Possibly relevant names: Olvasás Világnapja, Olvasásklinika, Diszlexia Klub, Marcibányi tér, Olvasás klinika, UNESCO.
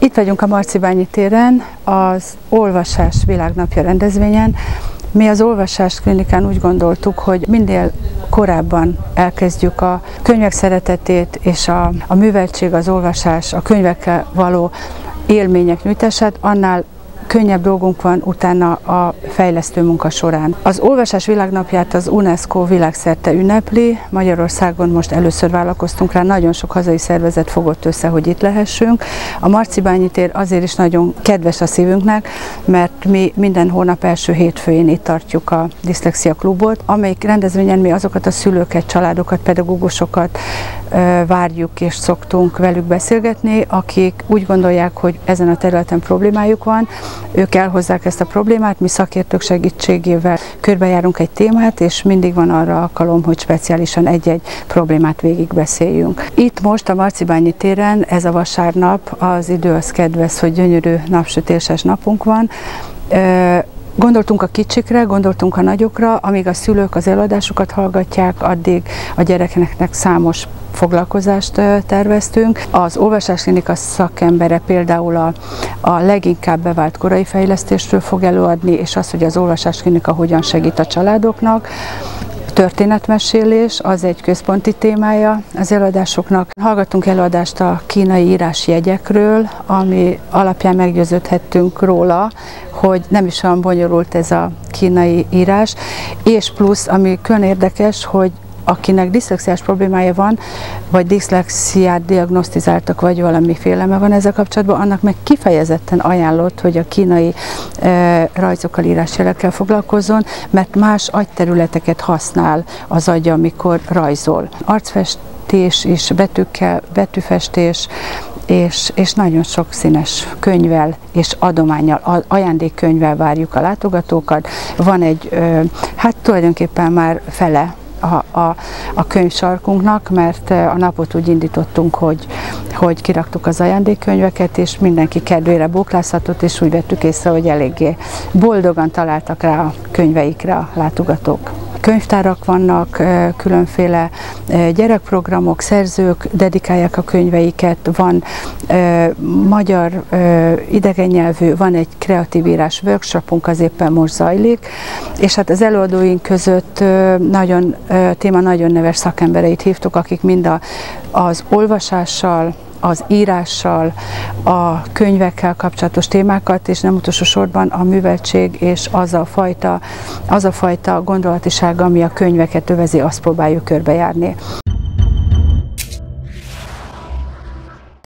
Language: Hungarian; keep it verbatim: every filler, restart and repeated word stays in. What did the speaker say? Itt vagyunk a Marcibányi téren, az Olvasás Világnapja rendezvényen. Mi az Olvasás klinikán úgy gondoltuk, hogy minél korábban elkezdjük a könyvek szeretetét és a, a műveltség, az olvasás, a könyvekkel való élmények nyújtását, annál könnyebb dolgunk van utána a fejlesztő munka során. Az Olvasás Világnapját az UNESCO világszerte ünnepli. Magyarországon most először vállalkoztunk rá, nagyon sok hazai szervezet fogott össze, hogy itt lehessünk. A Marcibányi tér azért is nagyon kedves a szívünknek, mert mi minden hónap első hétfőjén itt tartjuk a Diszlexia Klubot, amelyik rendezvényen mi azokat a szülőket, családokat, pedagógusokat várjuk és szoktunk velük beszélgetni, akik úgy gondolják, hogy ezen a területen problémájuk van, ők elhozzák ezt a problémát, mi szakértők segítségével körbejárunk egy témát, és mindig van arra alkalom, hogy speciálisan egy-egy problémát végigbeszéljünk. Itt most a Marcibányi téren ez a vasárnap az idő az kedvez, hogy gyönyörű napsütéses napunk van. Gondoltunk a kicsikre, gondoltunk a nagyokra, amíg a szülők az előadásokat hallgatják, addig a gyerekeknek számos foglalkozást terveztünk. Az olvasásklinika szakembere például a, a leginkább bevált korai fejlesztésről fog előadni, és az, hogy az olvasásklinika hogyan segít a családoknak. Történetmesélés, az egy központi témája az előadásoknak. Hallgattunk előadást a kínai írásjegyekről, ami alapján meggyőződhettünk róla, hogy nem is olyan bonyolult ez a kínai írás, és plusz, ami külön érdekes, hogy akinek diszlexiás problémája van, vagy diszlexiát diagnosztizáltak, vagy valami félelme van ezzel kapcsolatban, annak meg kifejezetten ajánlott, hogy a kínai e, rajzokkal, írásjelekkel foglalkozzon, mert más agyterületeket használ az agya, amikor rajzol. Arcfestés is, betűkkel, betűfestés, És, és nagyon sok színes könyvvel és adománnyal, ajándékkönyvvel várjuk a látogatókat. Van egy, hát tulajdonképpen már fele a, a, a könyvsarkunknak, mert a napot úgy indítottunk, hogy, hogy kiraktuk az ajándékkönyveket, és mindenki kedvére bóklázhatott, és úgy vettük észre, hogy eléggé boldogan találtak rá a könyveikre a látogatók. Könyvtárak vannak, különféle gyerekprogramok, szerzők dedikálják a könyveiket, van magyar idegennyelvű, van egy kreatív írás workshopunk, az éppen most zajlik, és hát az előadóink között nagyon, téma nagyon neves szakembereit hívtuk, akik mind a, az olvasással, az írással, a könyvekkel kapcsolatos témákat, és nem utolsó sorban a műveltség és az a fajta, az a fajta gondolatiság, ami a könyveket övezi, azt próbáljuk körbejárni.